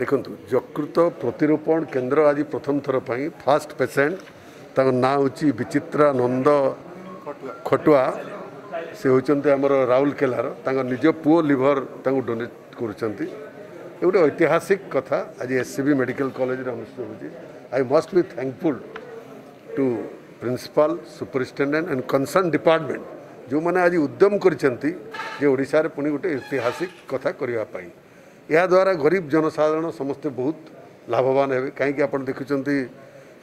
देखु यकृत प्रतिरूपण केन्द्र आज प्रथम थर पर फास्ट पेसेंट तक ना हूँ विचित्रा नंद खटुआ से होती आमर राउरकेलार निज पुओ लिभर डोनेट करुँच गोटे ऐतिहासिक कथा आज एससीबी मेडिकल कॉलेज अनुष्ठित हो। I must be thankful to principal superintendent and concern department जो मैंने आज उद्यम कर पुणी गोटे ऐतिहासिक कथा करने या द्वारा गरीब जनसाधारण समस्ते बहुत लाभवान है। कहीं आप देखुंटे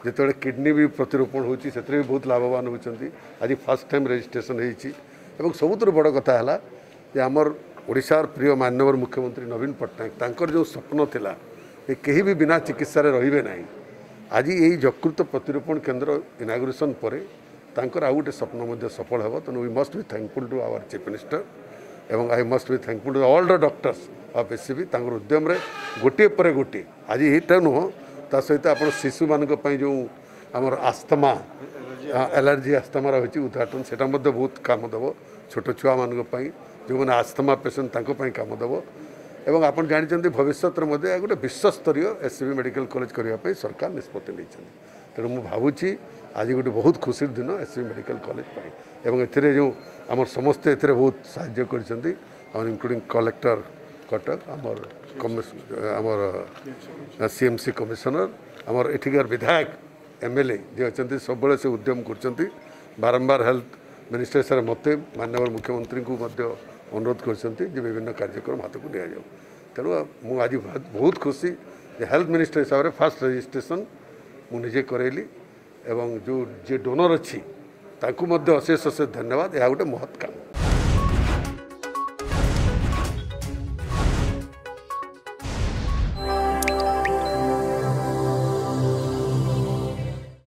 जिते किडनी भी प्रतिरूपण होती से भी बहुत लाभवान होती। आज फर्स्ट टाइम रजिस्ट्रेशन हो सबुत बड़ कथा है जे आमर ओडिशार प्रिय माननीय मुख्यमंत्री नवीन पट्टनायक तांकर जो स्वप्न थिला केही भी बिना चिकित्सा रहिबे नाही। आज यही यकृत प्रतिरूपण केन्द्र इनागुरेसन पर तांकर आउ गोटे स्वप्न सफल हेब। तेणु we must be thankful to our chief minister एवं I must be thankful to all the doctors of SCB तांकर उद्यम रे गोटे पर गोटे। आज यहीटा नुह ता सहित आप शिशु मानी जो आमर आस्थमा एलर्जी आस्थमा रही उदाहरण सेटा बहुत काम देव छोट छुआ मानी जो मैंने आस्थमा पेसेंट काम देव एवं आप जानते भविष्य में गोटे विश्वस्तरीय एससीबी मेडिकल कॉलेज करने सरकार निष्पत्ति नहीं। तेणु मु भावुची आज गोटे बहुत खुशी दिन एससीबी मेडिकल कॉलेज एवं आम समस्ते ए बहुत साहाय्य करछंती इनक्लूडिंग कलेक्टर कटक आमर आमर सीएमसी कमिशनर आमर एठिकार विधायक एमएलए जे अच्छा सब से उद्यम कर बारंबार हेल्थ मिनिस्टर सर मत माननीय मुख्यमंत्री को अनुरोध कर विभिन्न कार्यक्रम हाथ को दि जाऊ। तेणु मुझे बहुत खुशी हेल्थ मिनिस्टर हिसाब से फास्ट रजिस्ट्रेशन मुझे करेली एवं जो डोनर अच्छी ताकू अशेष अशेष धन्यवाद। यह गोटे महत्व काम।